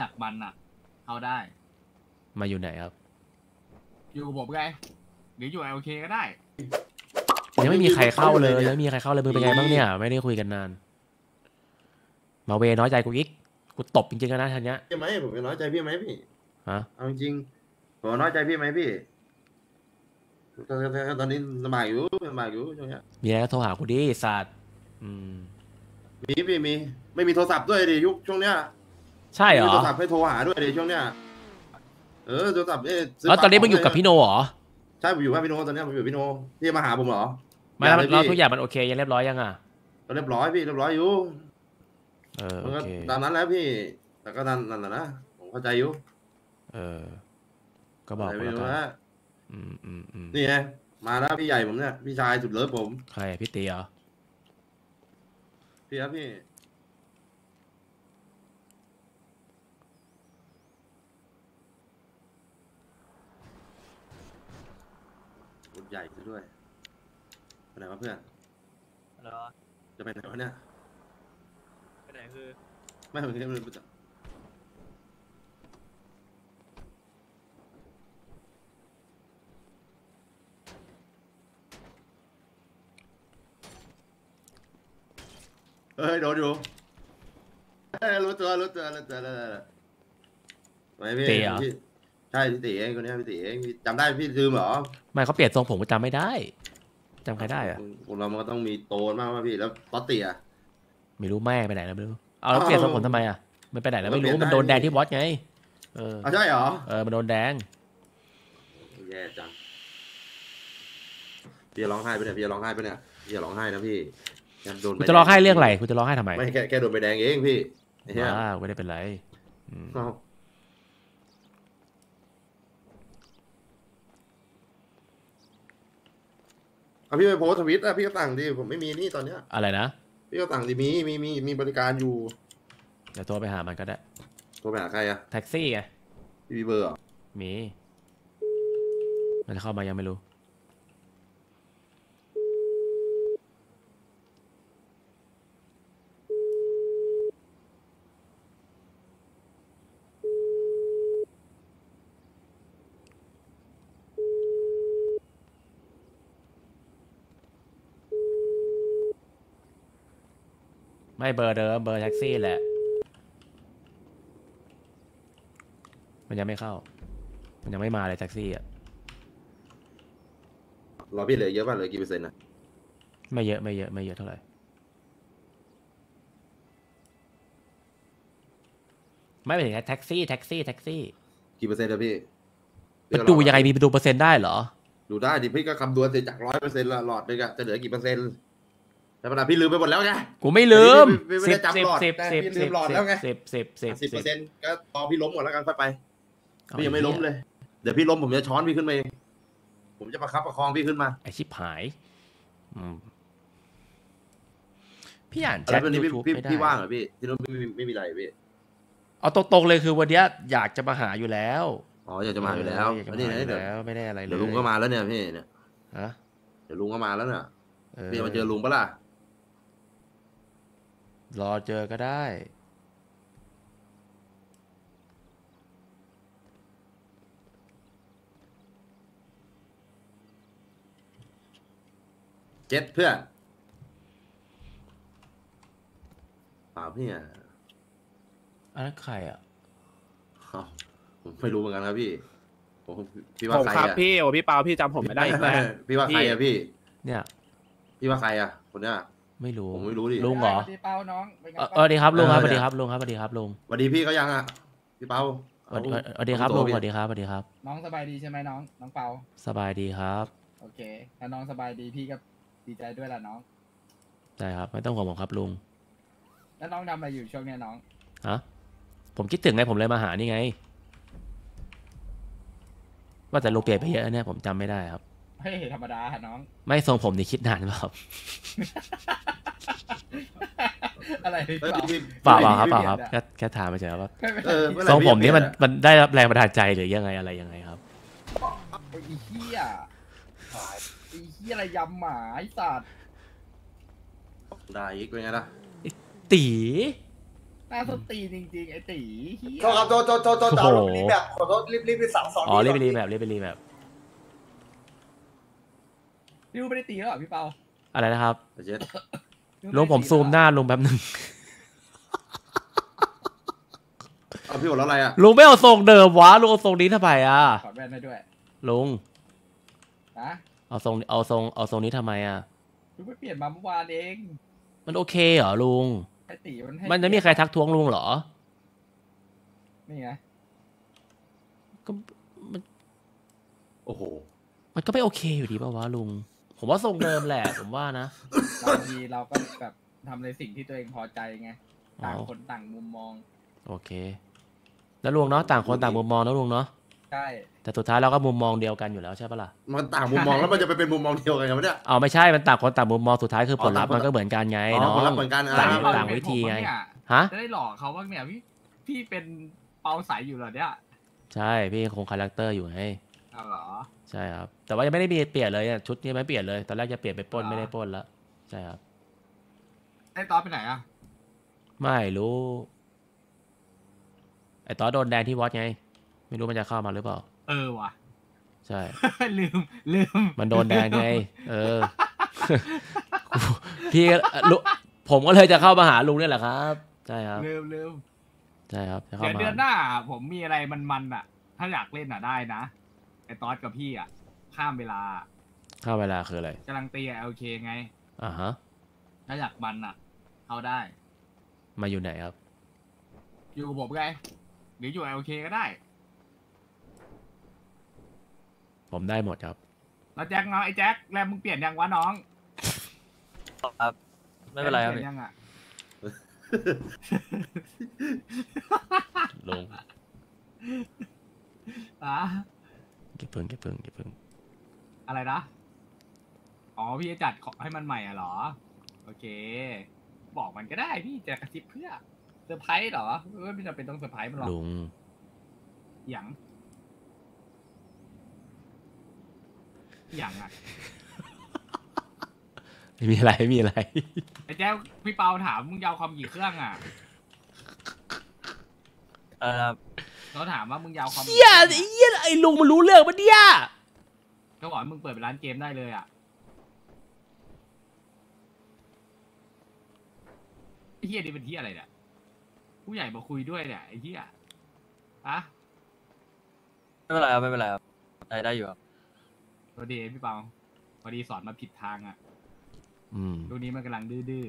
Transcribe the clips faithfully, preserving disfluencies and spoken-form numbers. อยากบันอ่ะเอาได้มาอยู่ไหนครับอยู่กับผมไงหรืออยู่ไอโอเคก็ได้ยังไม่มีใครเข้าเลยยังไม่มีใครเข้าเลยมึงเป็นไงบ้างเนี่ยไม่ได้คุยกันนานมาเวน้อยใจกูอีกกูตบจริงๆนะท่านเนี้ยใช่ไหมผมน้อยใจพี่ไหมพี่ฮะเอาจริงผมน้อยใจพี่ไหมพี่ตอนนี้สบายอยู่สบายอยู่ช่วงนี้มีอะไรโทรหากูดิศาสตร์มีพี่มีไม่มีโทรศัพท์ด้วยดิยุคช่วงเนี้ยใช่เหรอโทรศัพท์ให้โทรหาด้วยดิช่วงเนี้ยเออโทรศัพท์เออแล้วตอนนี้มึงอยู่กับพี่โนเหรอใช่ผมอยู่กับพี่โนตอนนี้ผมอยู่พี่โนพี่มาหาผมเหรอมาแล้วทุกอย่างมันโอเคยังเรียบร้อยยังอ่ะเรียบร้อยพี่เรียบร้อยอยู่เออตามนั้นแล้วพี่แต่ก็นั่นนั่นแหละนะผมเข้าใจอยู่เออก็บอกไปแล้วนะอืมอืมอืมนี่ไงมาแล้วพี่ใหญ่ผมเนี่ยพี่ชายสุดเลิฟผมใครพี่เตี๋ยพี่ครับพี่บุญใหญ่ซะด้วยไปไหนวะเพื่อนฮัลโหลจะไปไหนวะเนี่ยไปไหนคือไม่เหมือนกันเลยเฮ้ยโดนอยู่รู้ตัวรู้ตัวรู้ตัวแล้วไม่พี่ใช่พี่ตีเองคนนี้พี่ตีเองจำได้พี่ลืมเหรอไม่เขาเปลี่ยนทรงผมก็จำไม่ได้จำใครได้อะคนเรามันก็ต้องมีโตนมากว่าพี่แล้วต๊อตตีอะไม่รู้แม่ไปไหนแล้วไม่รู้เอาแล้วเปลี่ยนทรงผมทำไมอะมันไปไหนแล้วไม่รู้มันโดนแดงที่บอสไงเออใช่เหรอเออมันโดนแดงแย่จังพี่ร้องไห้ไปเนี่ยพี่ร้องไห้ไปเนี่ยพี่ร้องไห้นะพี่คุณจะร้องไห้เรื่องอะไรคุณจะร้องไห้ทำไมไม่แกแกโดนใบแดงเองพี่ว้าวไม่ได้เป็นไรเอาพี่ไปโพสทวิตอะพี่ก็สั่งดิผมไม่มีนี่ตอนเนี้ยอะไรนะพี่ก็สั่งดิมีมีมีมีบริการอยู่เดี๋ยวโทรไปหามันก็ได้โทรไปหาใครอะแท็กซี่ไงมีเบอร์อ่ะมีมันเข้ามายังไม่รู้ไม่เบอร์เดิมเบอร์แท็กซี่แหละมันยังไม่เข้ามันยังไม่มาเลยแท็กซี่อ่ะรอพี่เหลือเยอะป่ะเหลือกี่เปอร์เซ็นต์นะไม่เยอะไม่เยอะไม่เยอะเท่าไหร่ไม่เป็นแท็กซี่แท็กซี่แท็กซี่กี่เปอร์เซ็นต์นะพี่ดูยังไงมีดูเปอร์เซ็นต์ได้เหรอดูได้ดิพี่ก็คำนวณจากร้อยเปอร์เซ็นต์ละหลอดเลยอะจะเหลือกี่เปอร์เซ็นต์แต่ประดาพี่ลืมไปหมดแล้วไงกูไม่ลืมสิบสิบสิบสิบสิบสิบสิบสิบเปอร์เซ็นต์ก็ตอพี่ล้มหมดแล้วกันไปพี่ยังไม่ล้มเลยเดี๋ยวพี่ล้มผมจะช้อนพี่ขึ้นมาเองผมจะประคับประคองพี่ขึ้นมาไอชิบหายพี่อ่านแชทยูทูบไม่ได้พี่ว่างเหรอพี่ที่นู้นไม่ไม่มีอะไรพี่เอาตรงๆเลยคือวันนี้อยากจะมาหาอยู่แล้วอ๋ออยากจะมาอยู่แล้วนี่นะเดี๋ยวไม่ได้อะไรเลยเดี๋ยวลุงก็มาแล้วเนี่ยพี่เนี่ยฮะเดี๋ยวลุงก็มาแล้วเนี่ยพี่มาเจอลุงปะล่ะรอเจอก็ได้เจ็ดเพื่อนเปล่าพี่อ่ะอันนั้นใครอ่ะผมไม่รู้เหมือนกันครับพี่ผมพี่ว่าใครอ่ะผมพี่โอ้พี่เปล่าพี่จำผมไม่ได้เลยพี่ว่าใครอ่ะพี่เนี่ยพี่ว่าใครอ่ะคนเนี้ยไม่รู้ผมไม่รู้ดิลุงเหรอสวัสดีเปาน้องเออดีครับลุงครับสวัสดีครับลุงครับสวัสดีครับลุงสวัสดีพี่เขายังอ่ะพี่เปาสวัสดีครับลุงสวัสดีครับสวัสดีครับน้องสบายดีใช่ไหมน้องน้องเปาสบายดีครับโอเคถ้าน้องสบายดีพี่ก็ดีใจด้วยล่ะน้องใช่ครับไม่ต้องห่วงผมครับลุงแล้วน้องทำอะไรอยู่ช่วงนี้น้องฮะผมคิดถึงไงผมเลยมาหานี่ไงว่าแต่ลุงเปลี่ยนไปเยอะเนี่ยผมจำไม่ได้ครับไม่ธรรมดาน้องไม่ทรงผมนี่คิดนานเปล่าอะไรเปล่าครับเปล่าครับแค่ถามมาเฉยว่าทรงผมนี่มันมันได้รับแรงบันดาลใจหรือยังไงอะไรยังไงครับไอ้เหี้ยไอ้เหี้ยอะไรยำหมาไอ้สัตว์ได้อีกเป็นไงล่ะตี น่าสนตีจริงๆไอ้ตีโทษครับโทษโทษโทษโทษเอารีบแบบขอโทษรีบรีบไปสามสองอ๋อรีบไปรีบแบบรีบไปรีบแบบรีบไม่ได้ตีแล้วเหรอพี่เปาอะไรนะครับลุงผมซูมหน้าลุงแป๊บนึงเอาพี่บอกแล้วอะไรอ่ะลุงไม่เอาทรงเดิมวะลุงเอาทรงนี้ทำไมอ่ะถอดแว่นได้ด้วยลุงนะเอาทรงเอาทรงเอาทรงนี้ทำไมอ่ะลุงไม่เปลี่ยนมาเมื่อวานเองมันโอเคเหรอลุงมันจะมีใครทักท้วงลุงเหรอนี่ไงก็มันโอ้โหมันก็ไม่โอเคอยู่ดีป่าววะลุงผมว่าทรงเดิมแหละผมว่านะบางทีเราก็แบบทำในสิ่งที่ตัวเองพอใจไงต่างคนต่างมุมมองโอเคแล้วลุงเนาะต่างคนต่างมุมมองแล้วลุงเนาะใช่แต่สุดท้ายเราก็มุมมองเดียวกันอยู่แล้วใช่ปะล่ะมันต่างมุมมองแล้วมันจะไปเป็นมุมมองเดียวกันไหมเนี่ยอ๋อไม่ใช่มันต่างคนต่างมุมมองสุดท้ายคือผลลัพธ์มันก็เหมือนกันไงเนาะผลลัพธ์เหมือนกันต่างต่างวิธีไงฮะจะได้หลอกเขาบ้างเนี่ยพี่พี่เป็นเปาใสอยู่เหรอเนี่ยใช่พี่คงคาแรคเตอร์อยู่ให้เอาเหรอใช่ครับแต่ว่ายังไม่ได้มีเปลี่ยนเลยชุดนี้ไม่เปลี่ยนเลยตอนแรกจะเปลี่ยนไปป้นไม่ได้ป้นแล้วใช่ครับไอ้ตอนไปไหนอะไม่รู้ไอ้ตอนโดนแดงที่วัดไงไม่รู้มันจะเข้ามาหรือเปล่าเออว่ะใช่ลืมลืมมันโดนแดงไงเออพี่ผมก็เลยจะเข้ามาหาลุงเนี่ยแหละครับใช่ครับลืมลืมใช่ครับเดี๋ยวเดือนหน้าผมมีอะไรมันมันอ่ะถ้าอยากเล่นอ่ะได้นะไอ้ตอดกับพี่อ่ะข้ามเวลาข้ามเวลาคืออะไรกำลังตีเอลเคไงอ่าฮะถ้าอยากมันอ่ะเข้าได้มาอยู่ไหนครับอยู่กับผมไงหรืออยู่เอลเคก็ได้ผมได้หมดครับแล้วแจ็คเนาะไอ้แจ็คแล้วมึงเปลี่ยนยังวะน้องครับไม่เป็นไรครับยังอ่ะลงอ่ะเก็บเพิ่งเก็บเพิ่งเก็บเพิ่งอะไรนะอ๋อพี่จะจัดให้มันใหม่อ่ะเหรอโอเคบอกมันก็ได้พี่จะกระซิบเพื่อเซอร์ไพรส์เหรอไม่จำเป็นต้องเซอร์ไพรส์มันหรอกลุงอย่างอย่างอ่ะไม่มีอะไรไม่มีอะไรไอ้แจ๊คพี่เปาถามมึงยาวความกี่เครื่องอ่ะเออเขาถามว่ามึงยาวความเยี่ยไอ้เยี่ยไอ้ลุงมันรู้เรื่องปะเนี่ยเขาบอกมึงเปิดเป็นร้านเกมได้เลยอ่ะไอ้เฮียนี่เป็นเฮียอะไรเนี่ยผู้ใหญ่มาคุยด้วยเนี่ยไอ้เฮียอะไม่เป็นไรครับไม่เป็นไรครับได้ได้อยู่ครับพอดีพี่เปาพอดีสอนมาผิดทางอ่ะอืมดูนี้มันกำลังดื้อ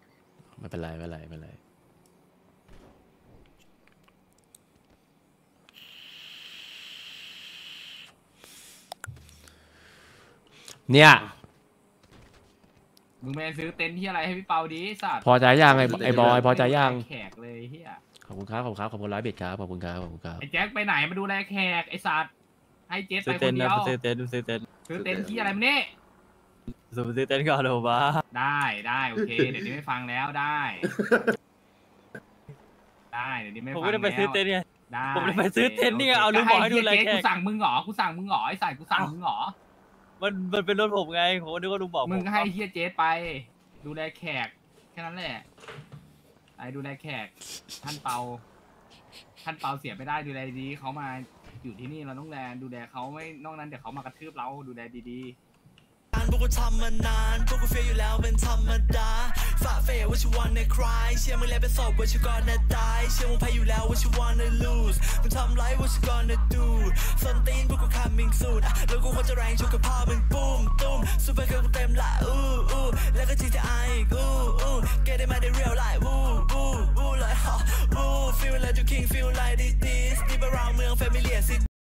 ๆไม่เป็นไรไม่เป็นไรไม่เป็นไรเนี่ยมึงไปซื้อเต็นท์ที่อะไรให้พี่เปาดีสัตว์พอใจยังไอ้ไอ้บอยพอใจยังแขกเลยเฮียขอบคุณครับขอบคุณครับขอบคุณร้อยเบ็ดครับขอบคุณครับขอบคุณครับไอ้แจ็คไปไหนมาดูแลแขกไอ้สัตว์ให้เจสไปคนเดียวซื้อเต็นซื้อเต็นซื้อเต็นที่อะไรมันนี่ซื้อเต็นก่อนเลยบ้าได้ได้โอเคเดี๋ยวนี้ไม่ฟังแล้วได้ได้เดี๋ยวนี้ไม่ฟังแล้วผมไม่ได้ไปซื้อเต็นไงได้ผมไปซื้อเต็นนี่เอาลูกบอลให้ดูแลแขกกูสั่งมึงหรอกูสั่งมึงหรอไอ้สายกูสั่งมึงหรอมันมันเป็นรถผมไงผมนึกว่าลูกบอกมึงให้เฮียเจสไปดูแลแขกแค่นั้นแหละไอ้ดูแลแขกท่านเปาท่านเปาเสียไม่ได้ดูแลดีเขามาอยู่ที่นี่เราต้องแลดูแลเขาไม่นอกนั้นเดี๋ยวเขามากระทืบเราดูแลดีๆพวกกูทำมานานพวกกูเฟียอยู่แล้วเป็นธรรมดาฝ่าเฟยว่าชิวันในคลายเชื่อมึงแล้วเป็นสอบว่าชิวันในตายเชื่อมึงแพ้อยู่แล้วว่าชิวันในลูสมึงทำไรว่าชิวันในดูสนตีนพวกกูคำมิงสูดแล้วกูคนจะแรงชกกับพ่อมึงปุ้มตุ้มซูเปอร์เกิร์ลกูเต็มละอู้อู้แล้วก็จีจะไอกูอู้แกได้มาได้เรียลไลฟ์วู้วู้วู้เลยฮะวู้ฟีลเลยจูคิงฟีลไลท์ดิสดิสดิบราวเมืองแฟมิเลียซิ